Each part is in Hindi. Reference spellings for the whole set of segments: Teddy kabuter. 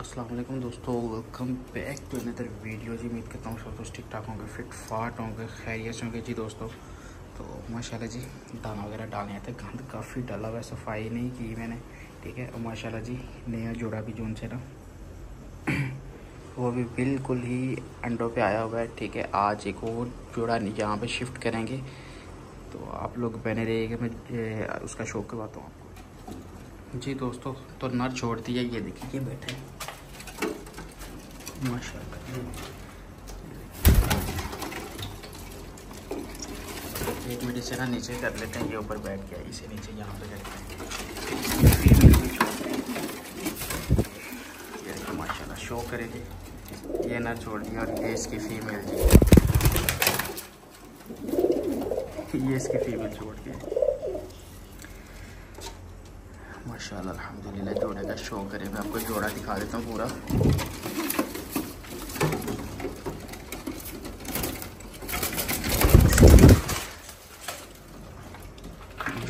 अस्सलामुअलैकुम दोस्तों, welcome back to another video. जी उम्मीद करता हूँ सब दोस्त ठीक ठाक होंगे, फिट फाट होंगे, खैरियत होंगे। जी दोस्तों, तो माशाल्लाह जी दाना वगैरह डालने आते, गंद काफ़ी डाला हुआ है, सफाई नहीं की मैंने, ठीक है। और माशाल्लाह जी नया जोड़ा भी जून से ना वो भी बिल्कुल ही अंडों पे आया हुआ है, ठीक है। आज एक और जोड़ा यहाँ पर शिफ्ट करेंगे, तो आप लोग बने रहिएगा, मैं उसका शो करवाता हूँ आपको। जी दोस्तों, तो नर छोड़ दिया, ये देखिए बैठे माशाल्लाह। एक मिनट इसे ना नीचे कर लेते हैं, ये ऊपर बैठ गया, इसे नीचे यहाँ पे करते हैं माशाल्लाह, शो करेगी। ये ना छोड़ दिया और ये इसकी फीमेल जी, ये इसकी फीमेल छोड़ दिया माशाल्लाह, अल्हम्दुलिल्लाह। जोड़े का शो करें, मैं आपको जोड़ा दिखा देता हूँ पूरा।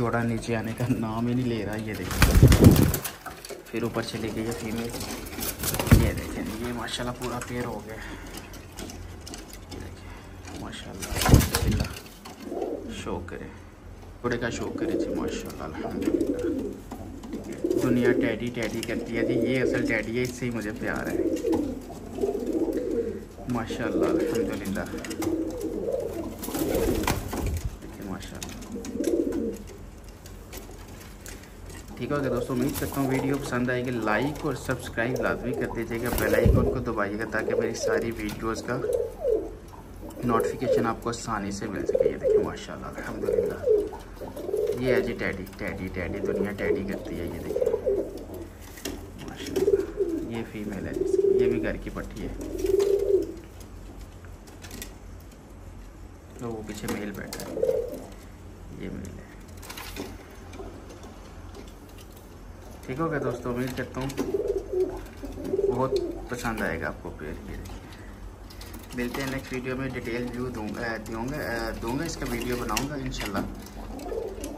जोड़ा नीचे आने का नाम ही नहीं ले रहा, ये देखिए फिर ऊपर चली गई है फीमेल। ये देखें, ये माशाल्लाह पूरा पेड़ हो गया, ये देखिए माशाल्लाह। शो करें, जोड़े का शो करें जी माशाल्लाह अल्हम्दुलिल्लाह, ठीक है। दुनिया टैडी टैडी करती है जी, ये असल टैडी है, इससे ही मुझे प्यार है माशाल्लाह अल्हम्दुलिल्लाह, ठीक है माशाल्लाह। ठीक है दोस्तों, उम्मीद करता हूँ वीडियो पसंद आएगी। लाइक और सब्सक्राइब लाजमी कर दीजिएगा, बेल आइकन को दबाइएगा, ताकि मेरी सारी वीडियोस का नोटिफिकेशन आपको आसानी से मिल सके। ये देखिए माशाल्लाह अल्हम्दुलिल्लाह, ये है जी टैडी टैडी टैडी, दुनिया टैडी करती है। ये देखिए माशाल्लाह, ये फीमेल है जिसकी, ये भी घर की पट्टी है, तो वो पीछे मेल बैठा है, ये मेल है। ठीक हो गया दोस्तों, उम्मीद करता हूँ बहुत पसंद आएगा आपको पेड़। ये देखिए, मिलते हैं नेक्स्ट वीडियो में, डिटेल व्यू दूंगा इसका, वीडियो बनाऊँगा इंशाल्लाह।